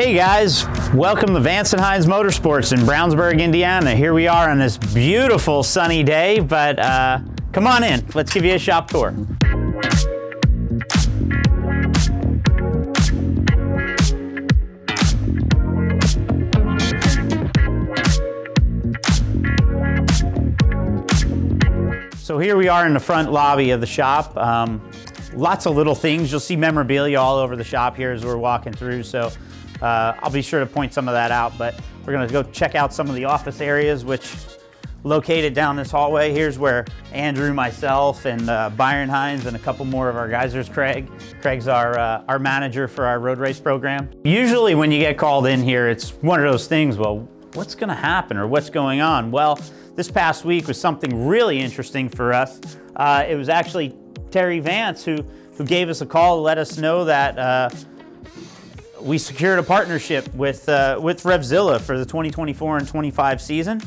Hey guys, welcome to Vance & Hines Motorsports in Brownsburg, Indiana. Here we are on this beautiful sunny day, but come on in, let's give you a shop tour. So here we are in the front lobby of the shop. Lots of little things. You'll see memorabilia all over the shop here as we're walking through, so I'll be sure to point some of that out, but we're gonna go check out some of the office areas, which located down this hallway. Here's where Andrew, myself, and Byron Hines and a couple more of our guys. There's Craig. Craig's our manager for our road race program. Usually when you get called in here, it's one of those things, well, what's gonna happen or what's going on? Well, this past week was something really interesting for us. It was actually Terry Vance who gave us a call to let us know that we secured a partnership with RevZilla for the 2024 and 25 season.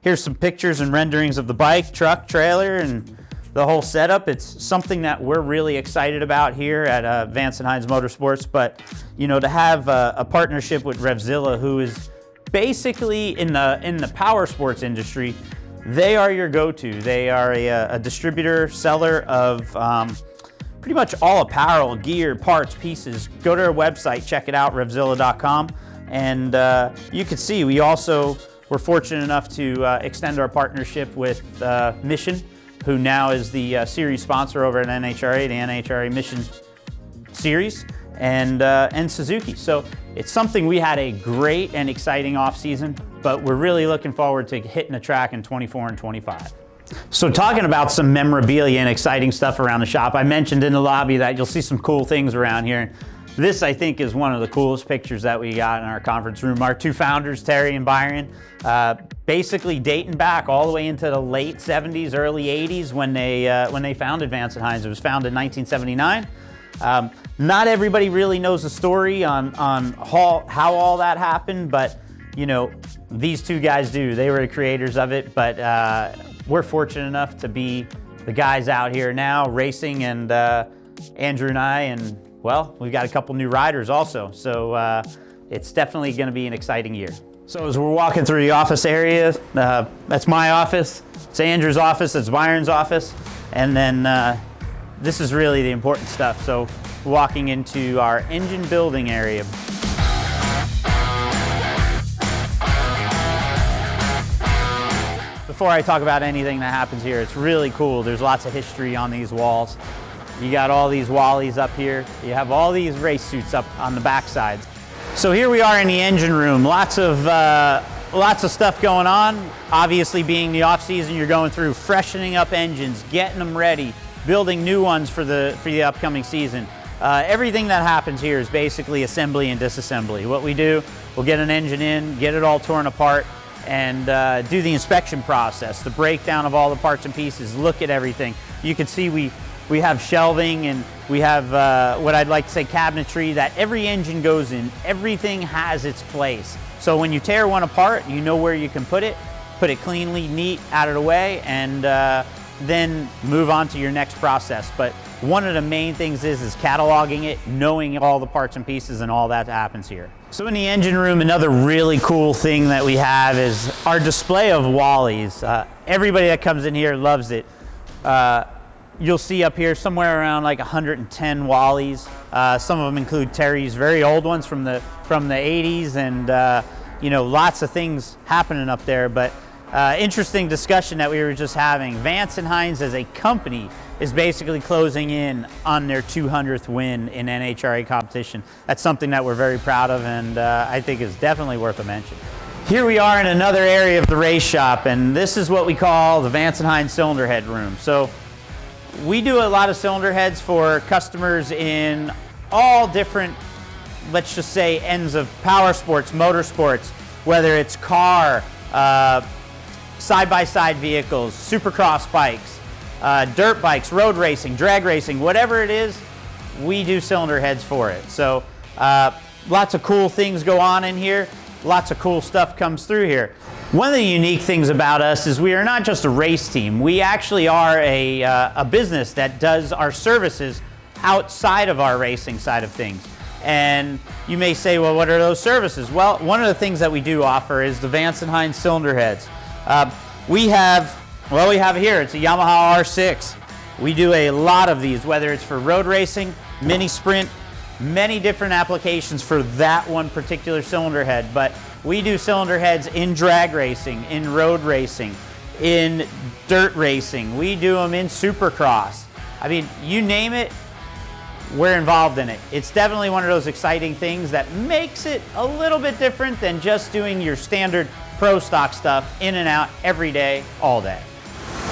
Here's some pictures and renderings of the bike, truck, trailer, and the whole setup. It's something that we're really excited about here at Vance & Hines Motorsports, but you know, to have a partnership with RevZilla, who is basically in the power sports industry, they are your go-to. They are a distributor, seller of pretty much all apparel, gear, parts, pieces. Go to our website, check it out, revzilla.com. And you can see we also were fortunate enough to extend our partnership with Mission, who now is the series sponsor over at NHRA, the NHRA Mission series, and Suzuki. So it's something we had a great and exciting off season, but we're really looking forward to hitting the track in 24 and 25. So talking about some memorabilia and exciting stuff around the shop, I mentioned in the lobby that you'll see some cool things around here. This, I think, is one of the coolest pictures that we got in our conference room. Our two founders, Terry and Byron, basically dating back all the way into the late 70s, early 80s when they founded Vance & Hines. It was founded in 1979. Not everybody really knows the story on how all that happened, but you know, these two guys do. They were the creators of it, but we're fortunate enough to be the guys out here now racing, and Andrew and I, and well, we've got a couple new riders also. So it's definitely gonna be an exciting year. So as we're walking through the office area, that's my office, it's Andrew's office, it's Byron's office, and then this is really the important stuff. So walking into our engine building area. Before I talk about anything that happens here, it's really cool. There's lots of history on these walls. You got all these wallies up here. You have all these race suits up on the back sides. So here we are in the engine room. Lots of stuff going on. Obviously, being the off season, you're going through freshening up engines, getting them ready, building new ones for the upcoming season. Everything that happens here is basically assembly and disassembly. What we do, we'll get an engine in, get it all torn apart, and do the inspection process, the breakdown of all the parts and pieces, look at everything. You can see we have shelving, and we have what I'd like to say cabinetry that every engine goes in. Everything has its place. So when you tear one apart, you know where you can put it cleanly, neat, out of the way, and then move on to your next process. But one of the main things is cataloging it, knowing all the parts and pieces and all that happens here. So in the engine room, another really cool thing that we have is our display of wallies. Everybody that comes in here loves it. You'll see up here somewhere around like 110 wallies. Some of them include Terry's very old ones from the 80s, and you know, lots of things happening up there. But interesting discussion that we were just having. Vance & Hines as a company is basically closing in on their 200th win in NHRA competition. That's something that we're very proud of, and I think is definitely worth a mention. Here we are in another area of the race shop, and this is what we call the Vance & Hines cylinder head room. So we do a lot of cylinder heads for customers in all different, let's just say, ends of power sports, motorsports, whether it's car, side-by-side vehicles, supercross bikes, dirt bikes, road racing, drag racing, whatever it is, we do cylinder heads for it. So lots of cool things go on in here. Lots of cool stuff comes through here. One of the unique things about us is we are not just a race team. We actually are a business that does our services outside of our racing side of things. And you may say, well, what are those services? Well, one of the things that we do offer is the Vance & Hines cylinder heads. We have here, it's a Yamaha R6. We do a lot of these, whether it's for road racing, mini sprint, many different applications for that one particular cylinder head. But we do cylinder heads in drag racing, in road racing, in dirt racing. We do them in supercross. I mean, you name it, we're involved in it. It's definitely one of those exciting things that makes it a little bit different than just doing your standard pro stock stuff in and out every day, all day.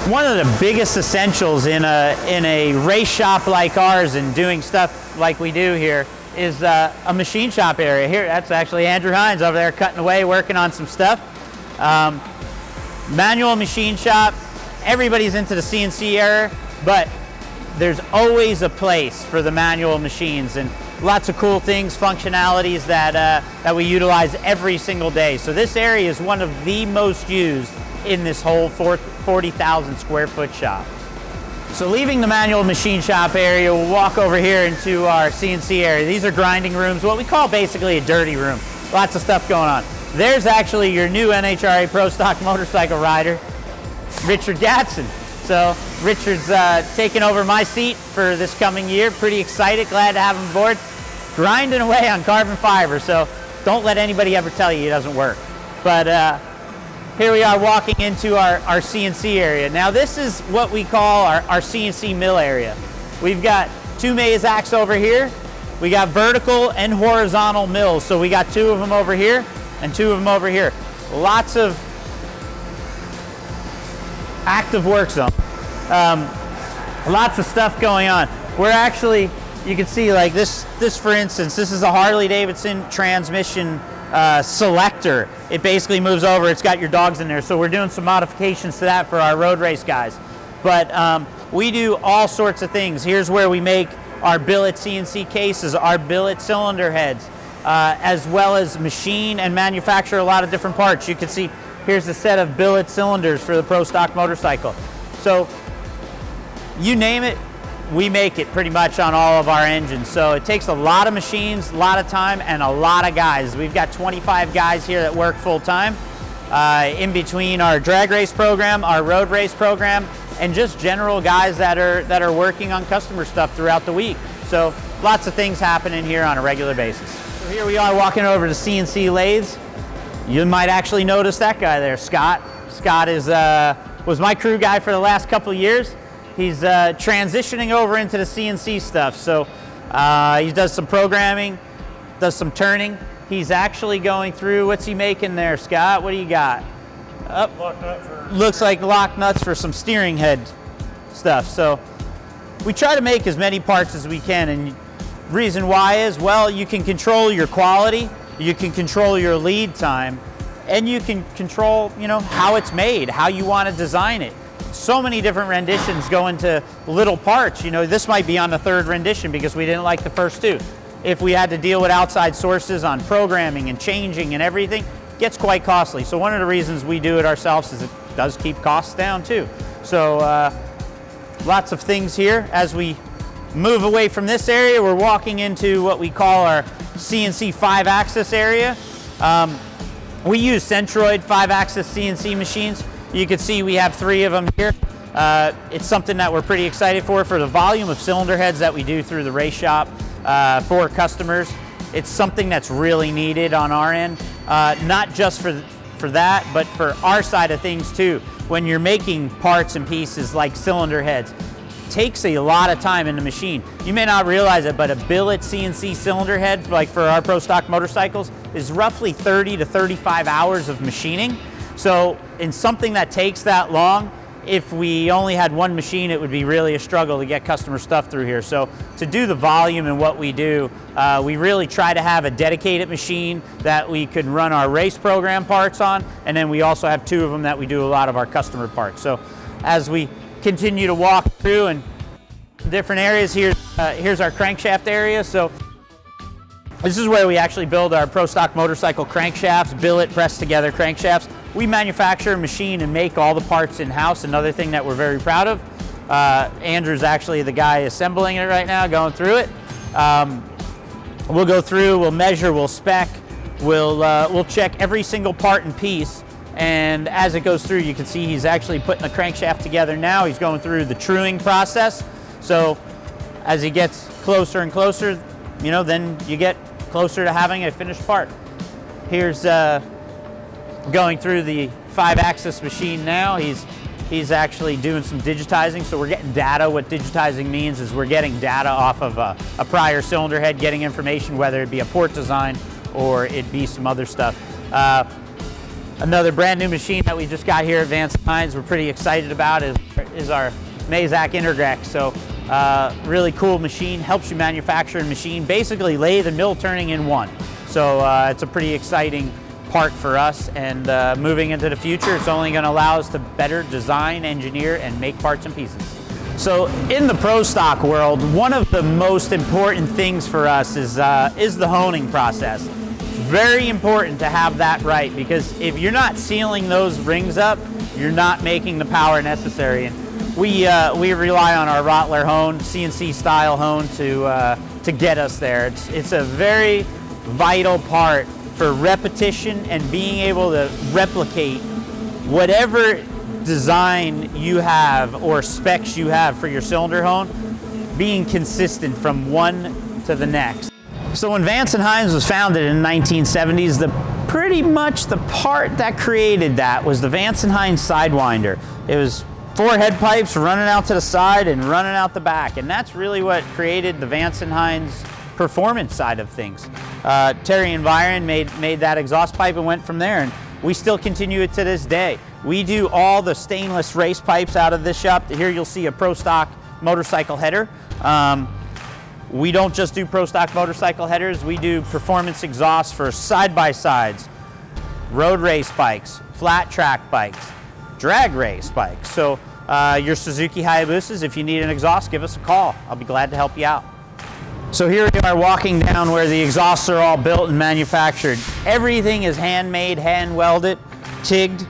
One of the biggest essentials in a race shop like ours and doing stuff like we do here is a machine shop area. Here, that's actually Andrew Hines over there cutting away, working on some stuff. Manual machine shop, everybody's into the CNC era, but there's always a place for the manual machines and lots of cool things, functionalities that we utilize every single day. So this area is one of the most used in this whole 40,000 square foot shop. So leaving the manual machine shop area, we'll walk over here into our CNC area. These are grinding rooms, what we call basically a dirty room. Lots of stuff going on. There's actually your new NHRA Pro Stock Motorcycle rider, Richard Gadson. So Richard's taking over my seat for this coming year. Pretty excited, glad to have him aboard. Grinding away on carbon fiber, so don't let anybody ever tell you it doesn't work. But here we are walking into our CNC area. Now this is what we call our CNC mill area. We've got two Mazaks over here. We got vertical and horizontal mills. So we got two of them over here and two of them over here. Lots of active work zone. Lots of stuff going on. We're actually, you can see like this for instance, this is a Harley Davidson transmission selector. It basically moves over, it's got your dogs in there. So we're doing some modifications to that for our road race guys. But we do all sorts of things. Here's where we make our billet CNC cases, our billet cylinder heads, as well as machine and manufacture a lot of different parts. You can see here's a set of billet cylinders for the Pro Stock Motorcycle. So you name it, we make it pretty much on all of our engines. So it takes a lot of machines, a lot of time, and a lot of guys. We've got 25 guys here that work full time in between our drag race program, our road race program, and just general guys that are working on customer stuff throughout the week. So lots of things happening here on a regular basis. So here we are walking over to CNC lathes. You might actually notice that guy there, Scott. Scott was my crew guy for the last couple of years. He's transitioning over into the CNC stuff. So he does some programming, does some turning. He's actually going through, what's he making there, Scott? What do you got? Looks like lock nuts for some steering head stuff. So we try to make as many parts as we can. And reason why is, well, you can control your quality. You can control your lead time, and you can control, you know, how it's made, how you want to design it. So many different renditions go into little parts. You know, this might be on the third rendition because we didn't like the first two. If we had to deal with outside sources on programming and changing and everything, it gets quite costly. So one of the reasons we do it ourselves is it does keep costs down too. So lots of things here. As we move away from this area, we're walking into what we call our CNC 5-axis area. We use Centroid 5-axis CNC machines. You can see we have three of them here. It's something that we're pretty excited for the volume of cylinder heads that we do through the race shop for customers. It's something that's really needed on our end, not just for that, but for our side of things too. When you're making parts and pieces like cylinder heads, takes a lot of time in the machine. You may not realize it, but a billet CNC cylinder head, like for our Pro Stock motorcycles, is roughly 30 to 35 hours of machining. So in something that takes that long, if we only had one machine, it would be really a struggle to get customer stuff through here. So to do the volume and what we do, we really try to have a dedicated machine that we could run our race program parts on, and then we also have two of them that we do a lot of our customer parts. So as we continue to walk through and different areas. Here's our crankshaft area. So this is where we actually build our Pro Stock motorcycle crankshafts, billet pressed together crankshafts. We manufacture, machine, and make all the parts in-house, another thing that we're very proud of. Andrew's actually the guy assembling it right now, going through it. We'll go through, we'll measure, we'll spec, we'll check every single part and piece. And as it goes through, you can see he's actually putting the crankshaft together now. He's going through the truing process. So as he gets closer and closer, you know, then you get closer to having a finished part. Here's going through the 5-axis machine now. He's actually doing some digitizing. So we're getting data. What digitizing means is we're getting data off of a prior cylinder head, getting information, whether it be a port design or it be some other stuff. Another brand new machine that we just got here at Vance & Hines we're pretty excited about is our Mazak Integrac. So really cool machine, helps you manufacture a machine, basically lathe and mill turning in one. So it's a pretty exciting part for us, and moving into the future, it's only going to allow us to better design, engineer, and make parts and pieces. So in the pro stock world, one of the most important things for us is the honing process. Very important to have that right, because if you're not sealing those rings up, you're not making the power necessary. And we rely on our Rottler hone, CNC style hone, to get us there. It's a very vital part for repetition and being able to replicate whatever design you have or specs you have for your cylinder hone, being consistent from one to the next. So when Vance & Hines was founded in the 1970s, pretty much the part that created that was the Vance & Hines Sidewinder. It was 4 head pipes running out to the side and running out the back, and that's really what created the Vance & Hines performance side of things. Terry and Byron made that exhaust pipe and went from there, and we still continue it to this day. We do all the stainless race pipes out of this shop. Here you'll see a Pro Stock Motorcycle header. We don't just do Pro Stock Motorcycle headers, we do performance exhausts for side-by-sides, road race bikes, flat track bikes, drag race bikes. So your Suzuki Hayabusas, if you need an exhaust, give us a call. I'll be glad to help you out. So here we are walking down where the exhausts are all built and manufactured. Everything is handmade, hand-welded, TIG'd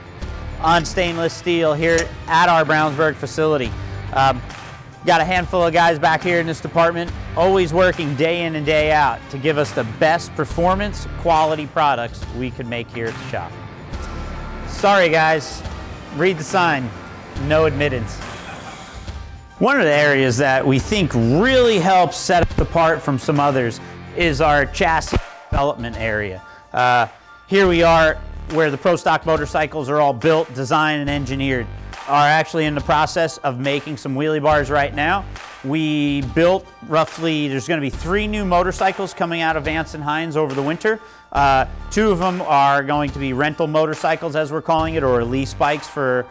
on stainless steel here at our Brownsburg facility. Got a handful of guys back here in this department, always working day in and day out to give us the best performance, quality products we could make here at the shop. Sorry guys, read the sign, no admittance. One of the areas that we think really helps set us apart from some others is our chassis development area. Here we are where the Pro Stock motorcycles are all built, designed, and engineered. Are actually in the process of making some wheelie bars right now. We built roughly, there's going to be 3 new motorcycles coming out of Vance & Hines over the winter. 2 of them are going to be rental motorcycles, as we're calling it, or lease bikes for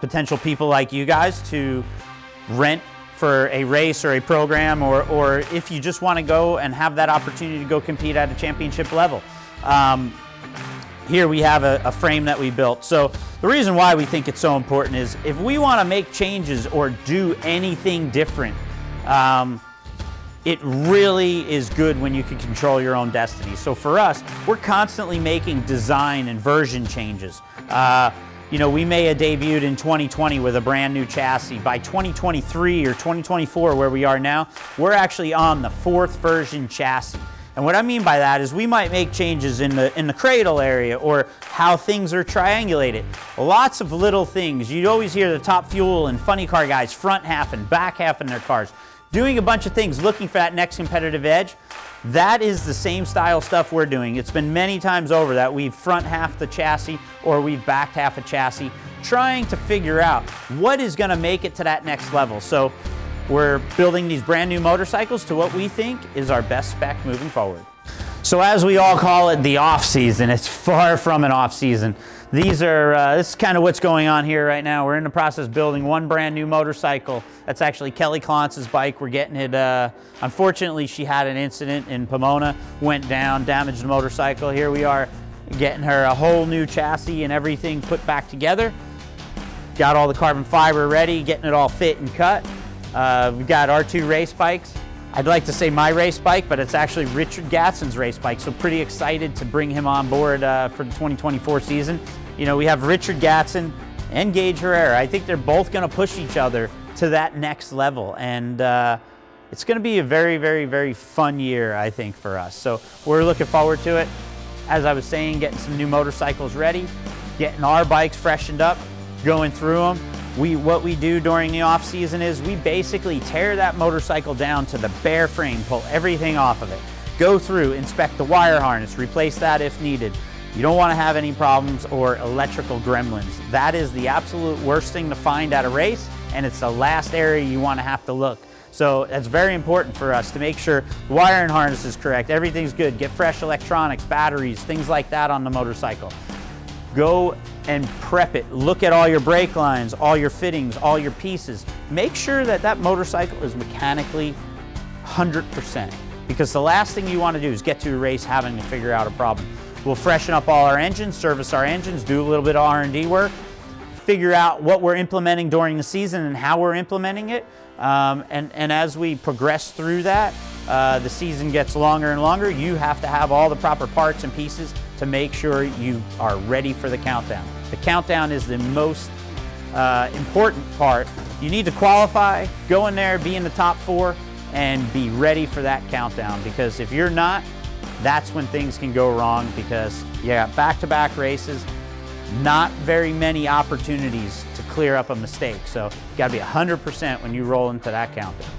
potential people like you guys to rent for a race or a program, or if you just want to go and have that opportunity to go compete at a championship level. Here we have a frame that we built. So the reason why we think it's so important is if we want to make changes or do anything different, it really is good when you can control your own destiny. So for us, we're constantly making design and version changes. You know, we may have debuted in 2020 with a brand new chassis. By 2023 or 2024, where we are now, we're actually on the 4th version chassis. And what I mean by that is we might make changes in the cradle area or how things are triangulated. Lots of little things. You always hear the top fuel and funny car guys front half and back half in their cars, doing a bunch of things, looking for that next competitive edge. That is the same style stuff we're doing. It's been many times over that we've front half the chassis or we've back half a chassis, trying to figure out what is going to make it to that next level. So we're building these brand new motorcycles to what we think is our best spec moving forward. So as we all call it, the off season, it's far from an off season. This is kind of what's going on here right now. We're in the process of building one brand new motorcycle. That's actually Kelly Clance's bike. We're getting it, unfortunately she had an incident in Pomona, went down, damaged the motorcycle. Here we are getting her a whole new chassis and everything put back together. Got all the carbon fiber ready, getting it all fit and cut. We've got our 2 race bikes. I'd like to say my race bike, but it's actually Richard Gadson's race bike, so pretty excited to bring him on board for the 2024 season. You know, we have Richard Gadson and Gage Herrera. I think they're both going to push each other to that next level, and It's going to be a very, very, very fun year, I think, for us. So we're looking forward to it. As I was saying, getting some new motorcycles ready, getting our bikes freshened up, going through them. What we do during the off season is we basically tear that motorcycle down to the bare frame, pull everything off of it, go through, inspect the wire harness, replace that if needed. You don't want to have any problems or electrical gremlins. That is the absolute worst thing to find at a race, and it's the last area you want to have to look. So that's very important for us to make sure the wiring harness is correct, everything's good, get fresh electronics, batteries, things like that on the motorcycle. Go and prep it. Look at all your brake lines, all your fittings, all your pieces. Make sure that that motorcycle is mechanically 100%, because the last thing you want to do is get to a race having to figure out a problem. We'll freshen up all our engines, service our engines, do a little bit of R&D work, figure out what we're implementing during the season and how we're implementing it. And as we progress through that, the season gets longer and longer. You have to have all the proper parts and pieces to make sure you are ready for the countdown. The countdown is the most important part. You need to qualify, go in there, be in the top four, and be ready for that countdown, because if you're not, that's when things can go wrong, because you got back-to-back races, not very many opportunities to clear up a mistake. So you got to be 100% when you roll into that countdown.